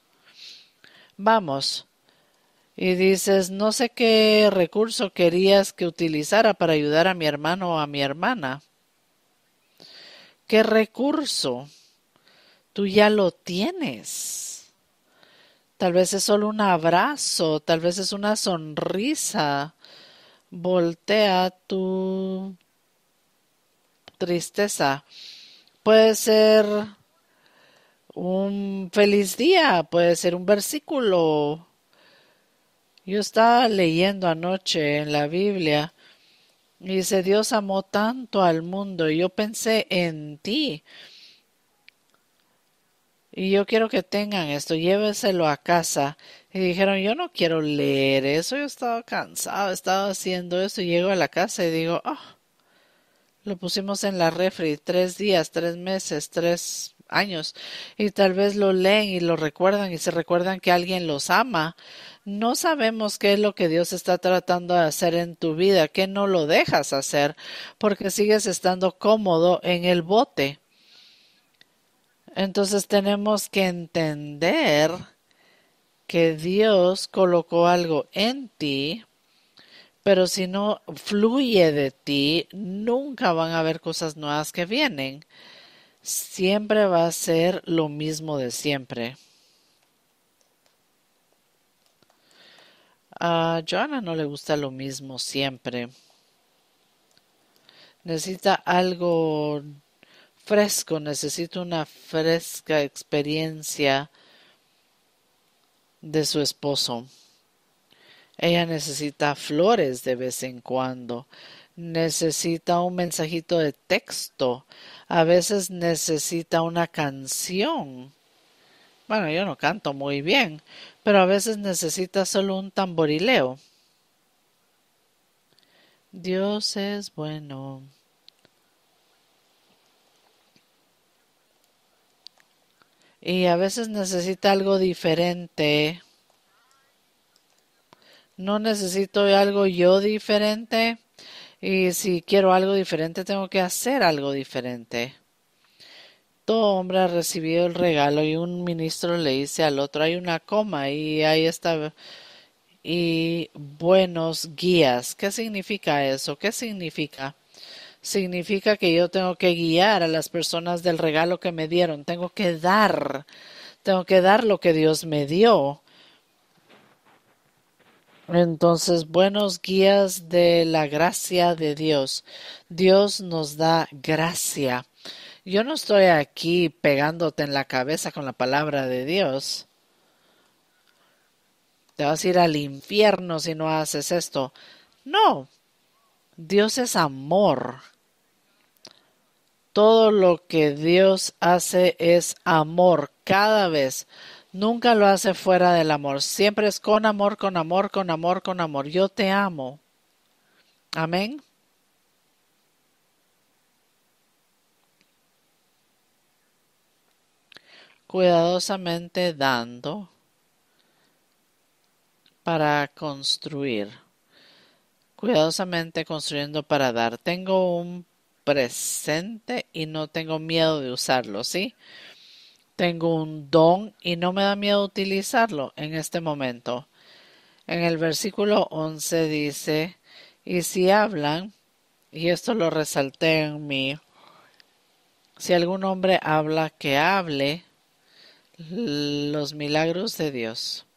Vamos. Y dices, no sé qué recurso querías que utilizara para ayudar a mi hermano o a mi hermana. ¿Qué recurso? Tú ya lo tienes. Tal vez es solo un abrazo. Tal vez es una sonrisa. Voltea tu tristeza. Puede ser un feliz día, puede ser un versículo. Yo estaba leyendo anoche en la Biblia y dice, Dios amó tanto al mundo y yo pensé en ti. Y yo quiero que tengan esto, lléveselo a casa. Y dijeron, yo no quiero leer eso, yo estaba cansado, estaba haciendo eso. Y llego a la casa y digo, oh, lo pusimos en la refri 3 días, 3 meses, 3 años. Y tal vez lo leen y lo recuerdan y se recuerdan que alguien los ama. No sabemos qué es lo que Dios está tratando de hacer en tu vida, que no lo dejas hacer, porque sigues estando cómodo en el bote. Entonces tenemos que entender que Dios colocó algo en ti, pero si no fluye de ti, nunca van a haber cosas nuevas que vienen. Siempre va a ser lo mismo de siempre. A JoAnn no le gusta lo mismo siempre. Necesita algo fresco, necesito una fresca experiencia de su esposo. Ella necesita flores de vez en cuando. Necesita un mensajito de texto. A veces necesita una canción. Bueno, yo no canto muy bien, pero a veces necesita solo un tamborileo. Dios es bueno. Y a veces necesita algo diferente. No necesito algo yo diferente. Y si quiero algo diferente, tengo que hacer algo diferente. Cierto hombre ha recibido el regalo y un ministro le dice al otro, hay una coma y ahí está, y buenos guías. ¿Qué significa eso? ¿Qué significa? Significa que yo tengo que guiar a las personas del regalo que me dieron. Tengo que dar lo que Dios me dio. Entonces, buenos guías de la gracia de Dios. Dios nos da gracia. Yo no estoy aquí pegándote en la cabeza con la palabra de Dios. Te vas a ir al infierno si no haces esto. No. Dios es amor. Todo lo que Dios hace es amor. Cada vez. Nunca lo hace fuera del amor. Siempre es con amor, con amor, con amor, con amor. Yo te amo. Amén. Cuidadosamente dando para construir. Cuidadosamente construyendo para dar. Tengo un presente y no tengo miedo de usarlo, ¿sí? Tengo un don y no me da miedo utilizarlo en este momento. En el versículo 11 dice, y si hablan, y esto lo resalté en mí, si algún hombre habla, que hable los milagros de Dios.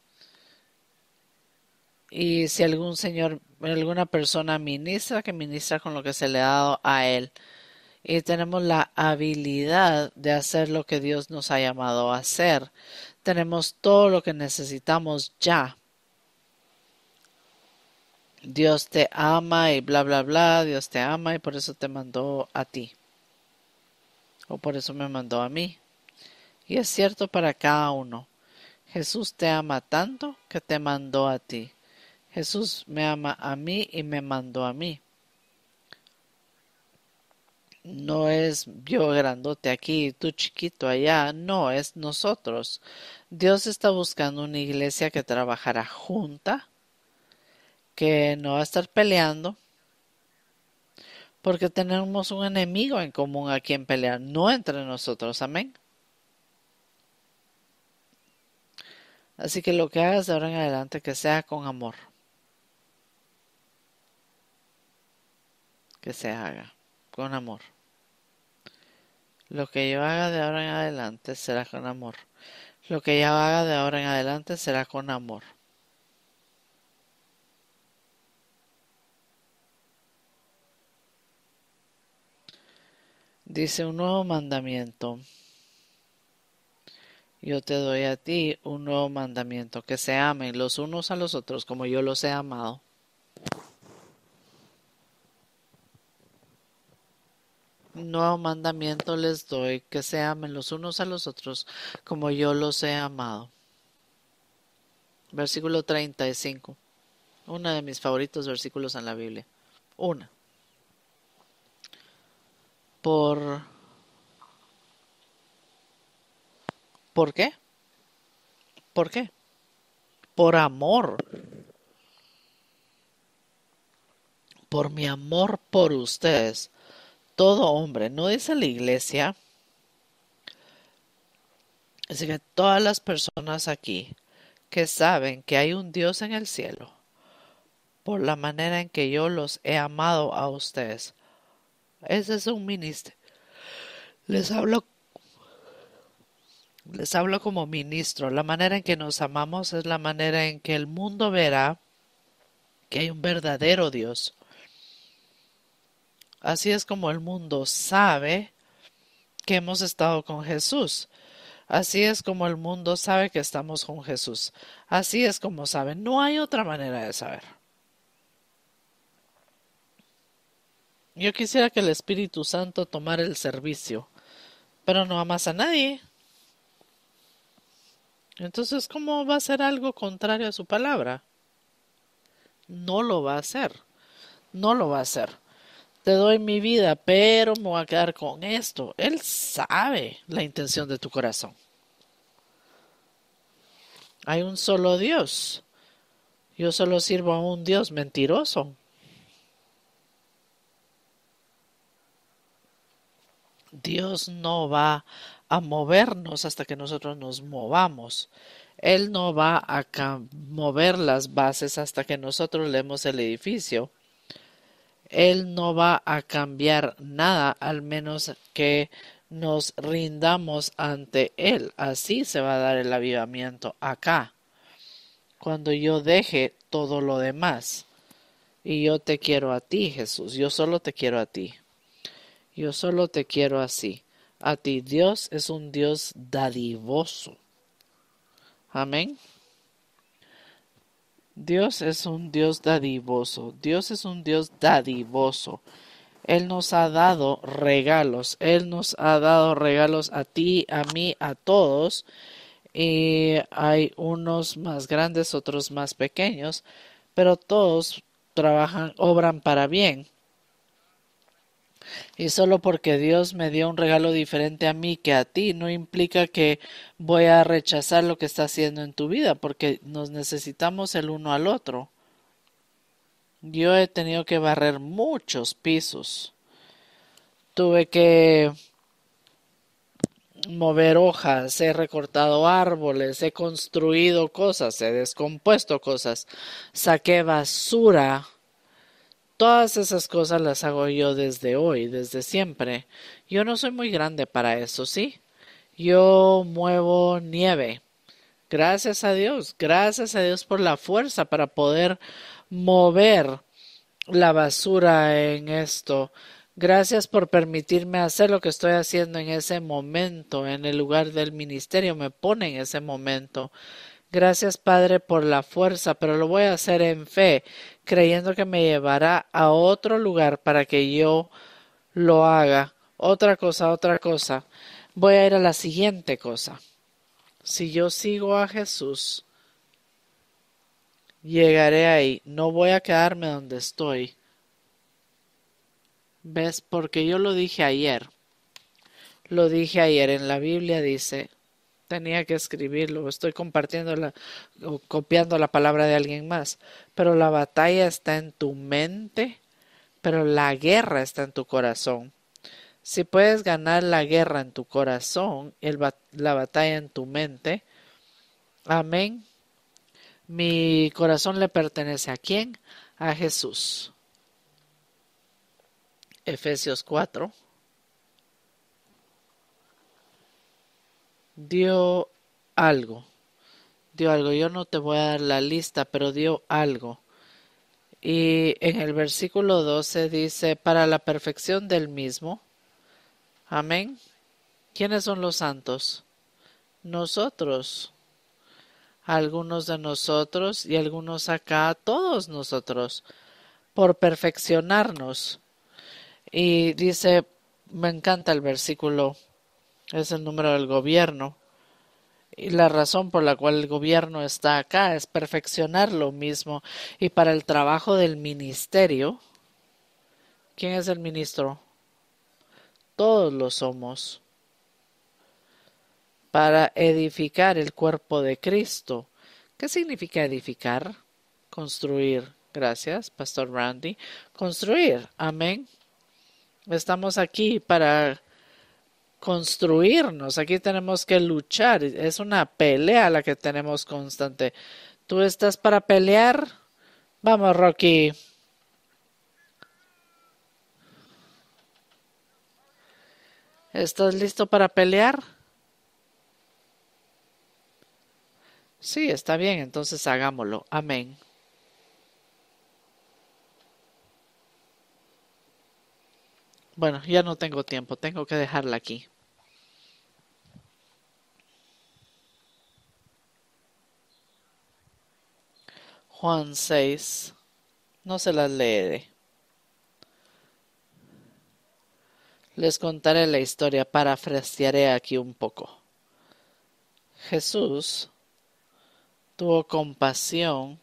Y si alguna persona ministra, que ministra con lo que se le ha dado a él. Y tenemos la habilidad de hacer lo que Dios nos ha llamado a hacer. Tenemos todo lo que necesitamos ya. Dios te ama y bla, bla, bla. Dios te ama y por eso te mandó a ti. O por eso me mandó a mí. Y es cierto para cada uno. Jesús te ama tanto que te mandó a ti. Jesús me ama a mí y me mandó a mí. No es yo grandote aquí y tú chiquito allá. No, es nosotros. Dios está buscando una iglesia que trabajará junta, que no va a estar peleando, porque tenemos un enemigo en común a quien pelear, no entre nosotros. Amén. Así que lo que hagas de ahora en adelante, que sea con amor. Que se haga con amor. Lo que yo haga de ahora en adelante será con amor. Lo que ella haga de ahora en adelante será con amor. Dice, un nuevo mandamiento yo te doy a ti, un nuevo mandamiento, que se amen los unos a los otros como yo los he amado. Un nuevo mandamiento les doy, que se amen los unos a los otros como yo los he amado. Versículo 35. Uno de mis favoritos versículos en la Biblia. ¿Por qué? ¿Por qué? Por amor. Por mi amor por ustedes. Todo hombre, no dice la iglesia. Así que todas las personas aquí que saben que hay un Dios en el cielo, por la manera en que yo los he amado a ustedes. Ese es un ministerio. Les hablo como ministro. La manera en que nos amamos es la manera en que el mundo verá que hay un verdadero Dios. Así es como el mundo sabe que hemos estado con Jesús. Así es como el mundo sabe que estamos con Jesús. Así es como saben. No hay otra manera de saber. Yo quisiera que el Espíritu Santo tomara el servicio, pero no amas a nadie. Entonces, ¿cómo va a hacer algo contrario a su palabra? No lo va a hacer. No lo va a hacer. Te doy mi vida, pero me voy a quedar con esto. Él sabe la intención de tu corazón. Hay un solo Dios. Yo solo sirvo a un Dios mentiroso. Dios no va a movernos hasta que nosotros nos movamos. Él no va a mover las bases hasta que nosotros leemos el edificio. Él no va a cambiar nada, al menos que nos rindamos ante Él. Así se va a dar el avivamiento acá. Cuando yo deje todo lo demás. Y yo te quiero a ti, Jesús. Yo solo te quiero a ti. Yo solo te quiero así. A ti. Dios es un Dios dadivoso. Amén. Dios es un Dios dadivoso. Dios es un Dios dadivoso. Él nos ha dado regalos. Él nos ha dado regalos a ti, a mí, a todos. Y hay unos más grandes, otros más pequeños. Pero todos trabajan, obran para bien. Y solo porque Dios me dio un regalo diferente a mí que a ti, no implica que voy a rechazar lo que está haciendo en tu vida, porque nos necesitamos el uno al otro. Yo he tenido que barrer muchos pisos. Tuve que mover hojas, he recortado árboles, he construido cosas, he descompuesto cosas, saqué basura. Todas esas cosas las hago yo desde hoy, desde siempre. Yo no soy muy grande para eso, ¿sí? Yo muevo nieve. Gracias a Dios por la fuerza para poder mover la basura en esto. Gracias por permitirme hacer lo que estoy haciendo en ese momento, en el lugar del ministerio, me pone en ese momento. Gracias, Padre, por la fuerza, pero lo voy a hacer en fe, creyendo que me llevará a otro lugar para que yo lo haga. Otra cosa. Voy a ir a la siguiente cosa. Si yo sigo a Jesús, llegaré ahí. No voy a quedarme donde estoy. ¿Ves? Porque yo lo dije ayer. Lo dije ayer. En la Biblia dice, tenía que escribirlo, estoy compartiendo o copiando la palabra de alguien más. Pero la batalla está en tu mente, pero la guerra está en tu corazón. Si puedes ganar la guerra en tu corazón, la batalla en tu mente. Amén. Mi corazón le pertenece ¿a quién? A Jesús. Efesios 4. Dio algo. Yo no te voy a dar la lista, pero dio algo. Y en el versículo 12 dice, para la perfección del mismo. Amén. ¿Quiénes son los santos? Nosotros. Algunos de nosotros y algunos acá, todos nosotros. Por perfeccionarnos. Y dice, me encanta el versículo, es el número del gobierno. Y la razón por la cual el gobierno está acá es perfeccionar lo mismo. Y para el trabajo del ministerio, ¿quién es el ministro? Todos lo somos. Para edificar el cuerpo de Cristo. ¿Qué significa edificar? Construir. Gracias, Pastor Randy. Construir. Amén. Estamos aquí para construirnos. Aquí tenemos que luchar. Es una pelea la que tenemos constante. ¿Tú estás para pelear? Vamos, Rocky. ¿Estás listo para pelear? Sí, está bien. Entonces hagámoslo. Amén. Bueno, ya no tengo tiempo. Tengo que dejarla aquí. Juan 6. No se las leeré. Les contaré la historia. Parafrasearé aquí un poco. Jesús tuvo compasión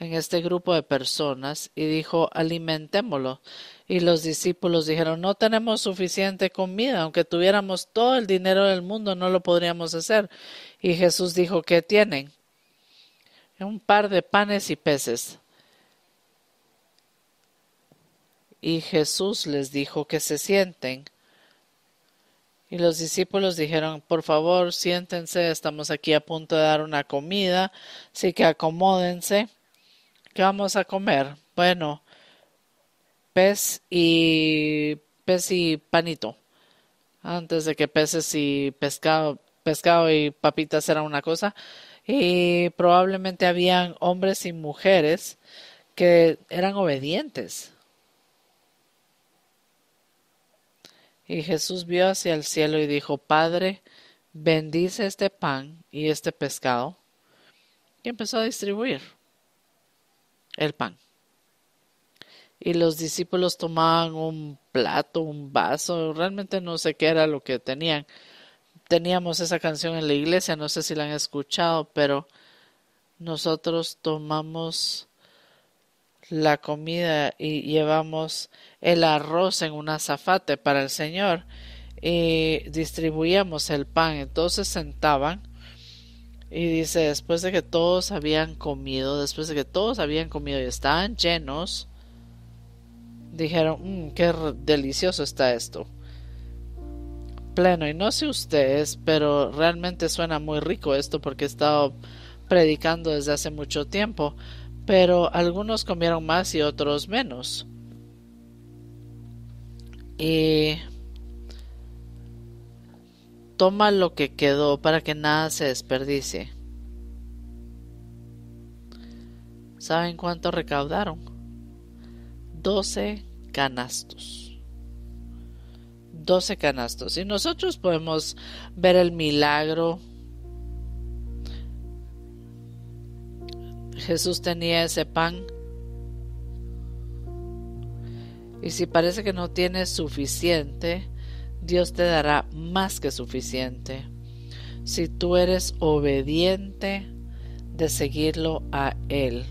en este grupo de personas y dijo, alimentémoslo. Y los discípulos dijeron, no tenemos suficiente comida, aunque tuviéramos todo el dinero del mundo no lo podríamos hacer. Y Jesús dijo, ¿qué tienen? Un par de panes y peces. Y Jesús les dijo que se sienten. Y los discípulos dijeron, por favor, siéntense, estamos aquí a punto de dar una comida, así que acomódense. ¿Qué vamos a comer? Bueno, pez y panito. Antes de que peces y pescado y papitas era una cosa. Y probablemente habían hombres y mujeres que eran obedientes. Y Jesús vio hacia el cielo y dijo, Padre, bendice este pan y este pescado. Y empezó a distribuir el pan. Y los discípulos tomaban un plato, un vaso, realmente no sé qué era lo que tenían. Teníamos esa canción en la iglesia, no sé si la han escuchado, pero nosotros tomamos la comida y llevamos el arroz en un azafate para el Señor y distribuíamos el pan. Entonces sentaban y dice, después de que todos habían comido, y estaban llenos, dijeron, qué delicioso está esto. Pleno, y no sé ustedes, pero realmente suena muy rico esto porque he estado predicando desde hace mucho tiempo. Pero algunos comieron más y otros menos. Y toma lo que quedó para que nada se desperdicie. ¿Saben cuánto recaudaron? 12 canastos. 12 canastos. Y nosotros podemos ver el milagro. Jesús tenía ese pan. Y si parece que no tienes suficiente, Dios te dará más que suficiente. Si tú eres obediente de seguirlo a Él.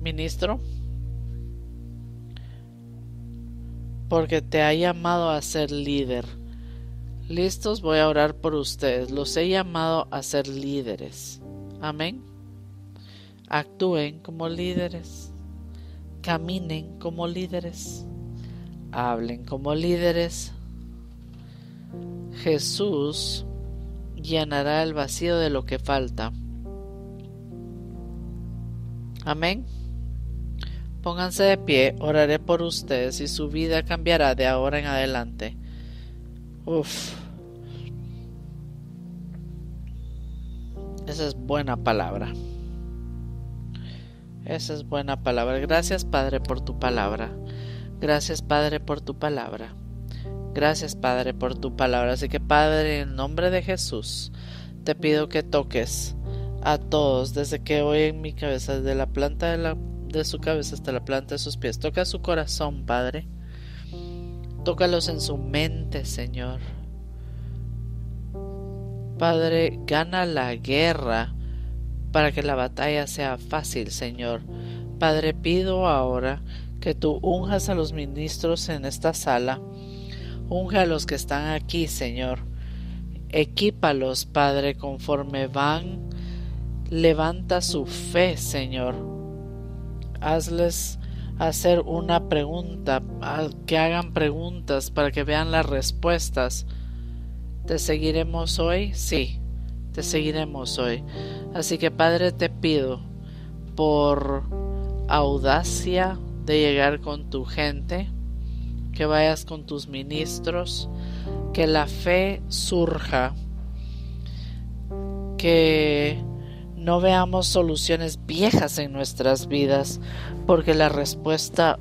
Ministro, porque te ha llamado a ser líder. Listos, voy a orar por ustedes. Los he llamado a ser líderes. Amén. Actúen como líderes. Caminen como líderes. Hablen como líderes. Jesús llenará el vacío de lo que falta. Amén. Pónganse de pie, oraré por ustedes y su vida cambiará de ahora en adelante. Esa es buena palabra. Esa es buena palabra. Gracias, Padre, por tu palabra. Gracias, Padre, por tu palabra. Gracias, Padre, por tu palabra. Así que, Padre, en nombre de Jesús, te pido que toques a todos desde que hoy en mi cabeza, desde la planta de su cabeza hasta la planta de sus pies. Toca su corazón, Padre. Tócalos en su mente, Señor. Padre, gana la guerra para que la batalla sea fácil, Señor. Padre, pido ahora que tú unjas a los ministros en esta sala. Unja a los que están aquí, Señor. Equípalos, Padre, conforme van. Levanta su fe, Señor. Hazles hacer una pregunta, que hagan preguntas para que vean las respuestas. ¿Te seguiremos hoy? Sí, te seguiremos hoy. Así que, Padre, te pido por audacia de llegar con tu gente, que vayas con tus ministros, que la fe surja, que no veamos soluciones viejas en nuestras vidas, porque la respuesta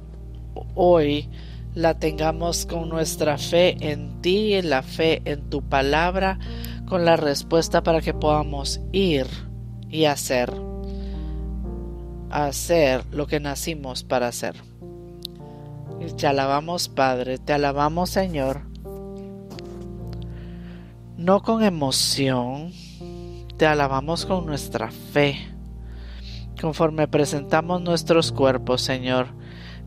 hoy la tengamos con nuestra fe en ti, la fe en tu palabra, con la respuesta para que podamos ir y hacer lo que nacimos para hacer. Y te alabamos, Padre, te alabamos, Señor, no con emoción. Te alabamos con nuestra fe. Conforme presentamos nuestros cuerpos, Señor,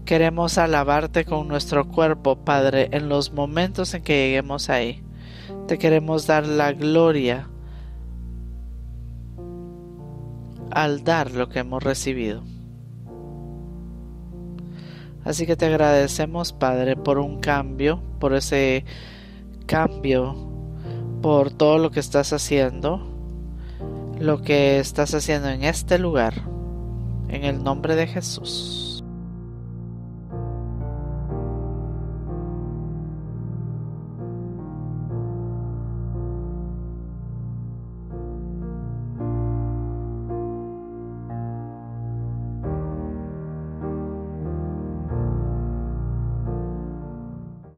queremos alabarte con nuestro cuerpo, Padre, en los momentos en que lleguemos ahí. Te queremos dar la gloria al dar lo que hemos recibido. Así que te agradecemos, Padre, por un cambio, por ese cambio por todo lo que estás haciendo, en este lugar, en el nombre de Jesús.